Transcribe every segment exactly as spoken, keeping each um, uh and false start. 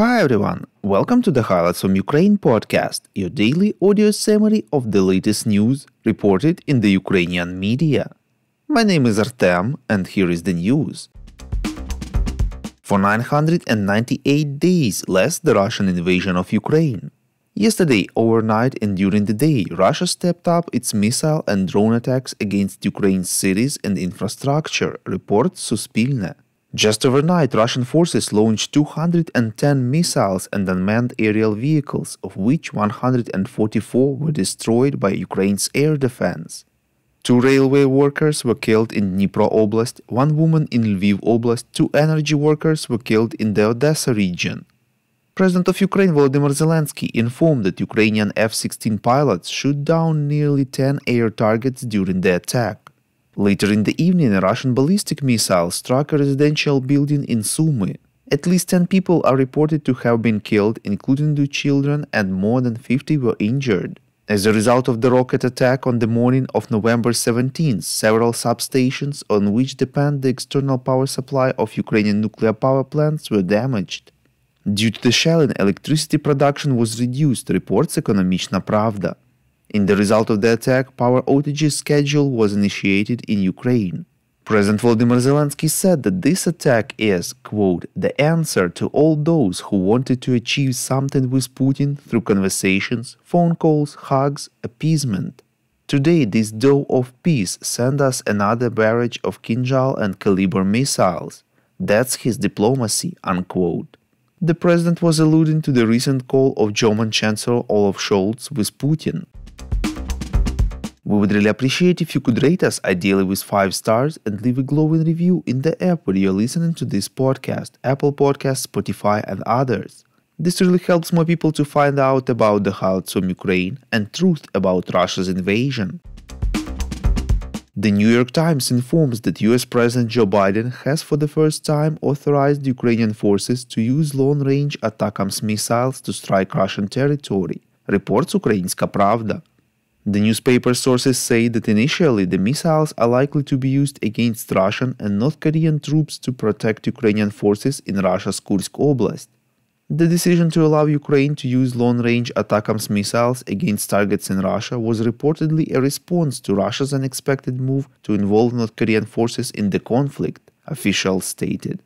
Hi everyone, welcome to the Highlights from Ukraine podcast, your daily audio summary of the latest news reported in the Ukrainian media. My name is Artem and here is the news. For nine hundred ninety-eight days lasts the Russian invasion of Ukraine. Yesterday, overnight and during the day, Russia stepped up its missile and drone attacks against Ukraine's cities and infrastructure, reports Suspilne. Just overnight, Russian forces launched two hundred ten missiles and unmanned aerial vehicles, of which one hundred forty-four were destroyed by Ukraine's air defense. Two railway workers were killed in Dnipro Oblast, one woman in Lviv Oblast, two energy workers were killed in the Odessa region. President of Ukraine Volodymyr Zelensky informed that Ukrainian F sixteen pilots shot down nearly ten air targets during the attack. Later in the evening, a Russian ballistic missile struck a residential building in Sumy. At least ten people are reported to have been killed, including two children, and more than fifty were injured. As a result of the rocket attack on the morning of November seventeenth, several substations on which depend the external power supply of Ukrainian nuclear power plants were damaged. Due to the shelling, electricity production was reduced, reports Ekonomichna Pravda. In the result of the attack, power outages schedule was initiated in Ukraine. President Volodymyr Zelensky said that this attack is, quote, the answer to all those who wanted to achieve something with Putin through conversations, phone calls, hugs, appeasement. Today, this dough of peace sent us another barrage of Kinzhal and Caliber missiles. That's his diplomacy, unquote. The president was alluding to the recent call of German Chancellor Olaf Scholz with Putin. We would really appreciate if you could rate us, ideally with five stars, and leave a glowing review in the app where you're listening to this podcast, Apple Podcast, Spotify and others. This really helps more people to find out about the Highlights from Ukraine and truth about Russia's invasion. The New York Times informs that U S President Joe Biden has for the first time authorized Ukrainian forces to use long-range ATACMS missiles to strike Russian territory, reports Ukrainska Pravda. The newspaper sources say that initially the missiles are likely to be used against Russian and North Korean troops to protect Ukrainian forces in Russia's Kursk Oblast. The decision to allow Ukraine to use long-range ATACMS missiles against targets in Russia was reportedly a response to Russia's unexpected move to involve North Korean forces in the conflict, officials stated.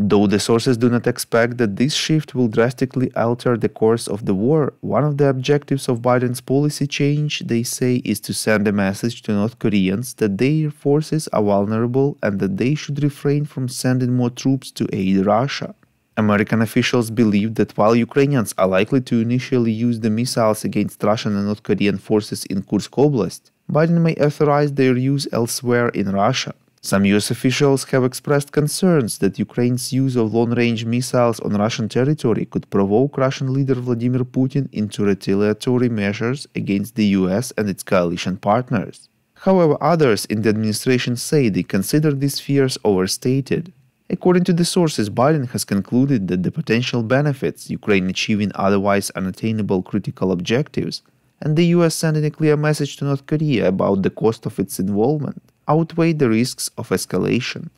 Though the sources do not expect that this shift will drastically alter the course of the war, one of the objectives of Biden's policy change, they say, is to send a message to North Koreans that their forces are vulnerable and that they should refrain from sending more troops to aid Russia. American officials believe that while Ukrainians are likely to initially use the missiles against Russian and North Korean forces in Kursk Oblast, Biden may authorize their use elsewhere in Russia. Some U S officials have expressed concerns that Ukraine's use of long-range missiles on Russian territory could provoke Russian leader Vladimir Putin into retaliatory measures against the U S and its coalition partners. However, others in the administration say they consider these fears overstated. According to the sources, Biden has concluded that the potential benefits Ukraine achieving otherwise unattainable critical objectives and the U S sending a clear message to North Korea about the cost of its involvement outweigh the risks of escalation.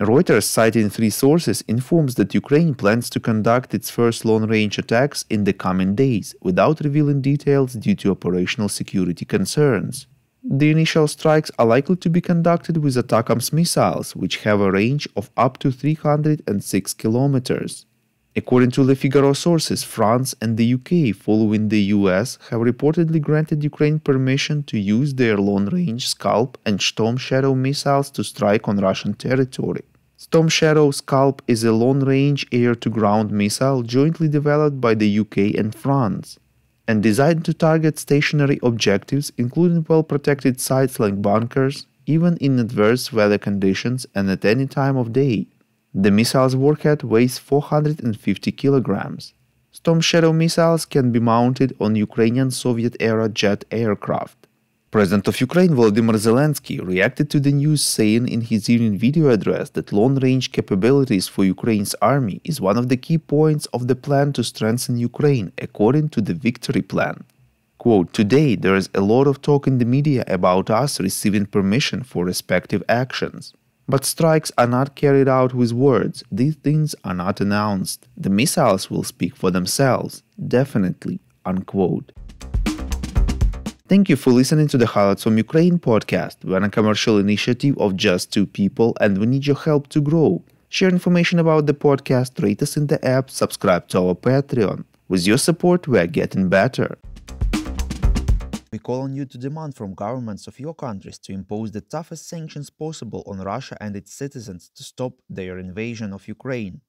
Reuters, citing three sources, informs that Ukraine plans to conduct its first long-range attacks in the coming days, without revealing details due to operational security concerns. The initial strikes are likely to be conducted with ATACMS missiles, which have a range of up to three hundred six kilometers. According to Le Figaro sources, France and the U K, following the U S, have reportedly granted Ukraine permission to use their long-range SCALP and Storm Shadow missiles to strike on Russian territory. Storm Shadow SCALP is a long-range air-to-ground missile jointly developed by the U K and France and designed to target stationary objectives, including well-protected sites like bunkers, even in adverse weather conditions and at any time of day. The missile's warhead weighs four hundred fifty kilograms. Storm Shadow missiles can be mounted on Ukrainian Soviet-era jet aircraft. President of Ukraine Volodymyr Zelensky reacted to the news, saying in his evening video address that long-range capabilities for Ukraine's army is one of the key points of the plan to strengthen Ukraine, according to the Victory Plan. Quote, today there is a lot of talk in the media about us receiving permission for respective actions. But strikes are not carried out with words, these things are not announced. The missiles will speak for themselves, definitely, unquote. Thank you for listening to the Highlights from Ukraine podcast. We're a commercial initiative of just two people and we need your help to grow. Share information about the podcast, rate us in the app, subscribe to our Patreon. With your support, we are getting better. We call on you to demand from governments of your countries to impose the toughest sanctions possible on Russia and its citizens to stop their invasion of Ukraine.